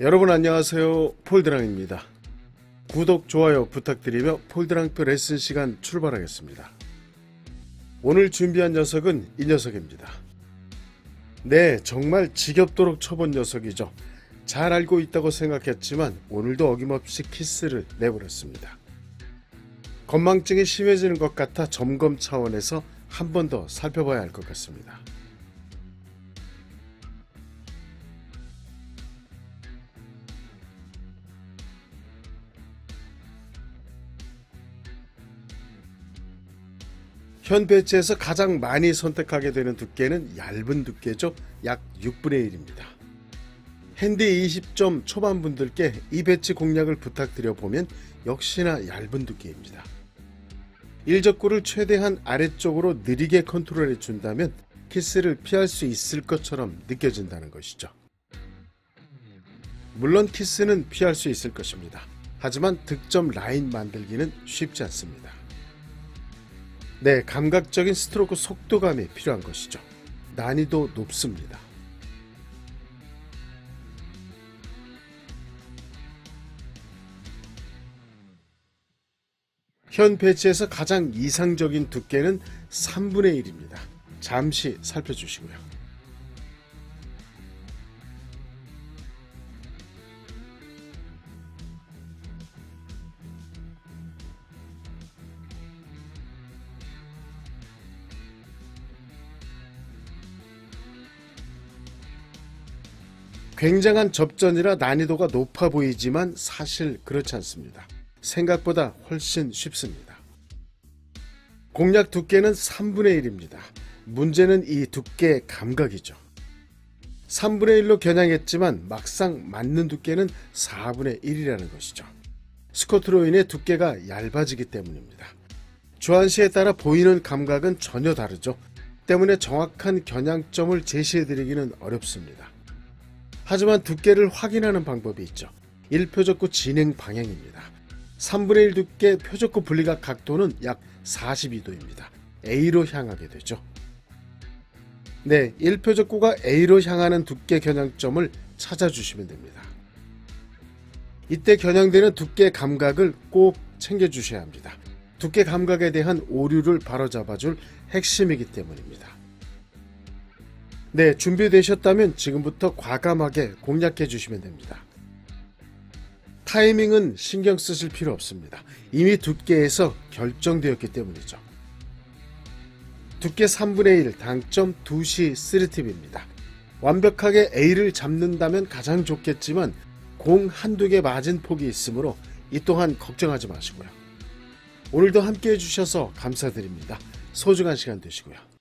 여러분 안녕하세요, 폴드랑입니다. 구독, 좋아요 부탁드리며 폴드랑표 레슨 시간 출발하겠습니다. 오늘 준비한 녀석은 이 녀석입니다. 네, 정말 지겹도록 쳐본 녀석이죠. 잘 알고 있다고 생각했지만 오늘도 어김없이 키스를 내버렸습니다. 건망증이 심해지는 것 같아 점검 차원에서 한 번 더 살펴봐야 할 것 같습니다. 현 배치에서 가장 많이 선택하게 되는 두께는 얇은 두께죠. 약 6분의 1입니다. 핸디 20점 초반 분들께 이 배치 공략을 부탁드려보면 역시나 얇은 두께입니다. 일적구를 최대한 아래쪽으로 느리게 컨트롤해 준다면 키스를 피할 수 있을 것처럼 느껴진다는 것이죠. 물론 키스는 피할 수 있을 것입니다. 하지만 득점 라인 만들기는 쉽지 않습니다. 네, 감각적인 스트로크 속도감이 필요한 것이죠. 난이도 높습니다. 현 배치에서 가장 이상적인 두께는 3분의 1입니다. 잠시 살펴주시고요. 굉장한 접전이라 난이도가 높아 보이지만 사실 그렇지 않습니다. 생각보다 훨씬 쉽습니다. 공략 두께는 3분의 1입니다. 문제는 이 두께의 감각이죠. 3분의 1로 겨냥했지만 막상 맞는 두께는 4분의 1이라는 것이죠. 스쿼트로 인해 두께가 얇아지기 때문입니다. 주안시에 따라 보이는 감각은 전혀 다르죠. 때문에 정확한 겨냥점을 제시해드리기는 어렵습니다. 하지만 두께를 확인하는 방법이 있죠. 1표적구 진행 방향입니다. 3분의 1 두께 표적구 분리각 각도는 약 42도입니다. A로 향하게 되죠. 네, 1표적구가 A로 향하는 두께 겨냥점을 찾아주시면 됩니다. 이때 겨냥되는 두께 감각을 꼭 챙겨주셔야 합니다. 두께 감각에 대한 오류를 바로잡아줄 핵심이기 때문입니다. 네, 준비되셨다면 지금부터 과감하게 공략해 주시면 됩니다. 타이밍은 신경 쓰실 필요 없습니다. 이미 두께에서 결정되었기 때문이죠. 두께 3분의 1, 당점 2시 3팁입니다. 완벽하게 A를 잡는다면 가장 좋겠지만 공 한두 개 맞은 폭이 있으므로 이 또한 걱정하지 마시고요. 오늘도 함께 해주셔서 감사드립니다. 소중한 시간 되시고요.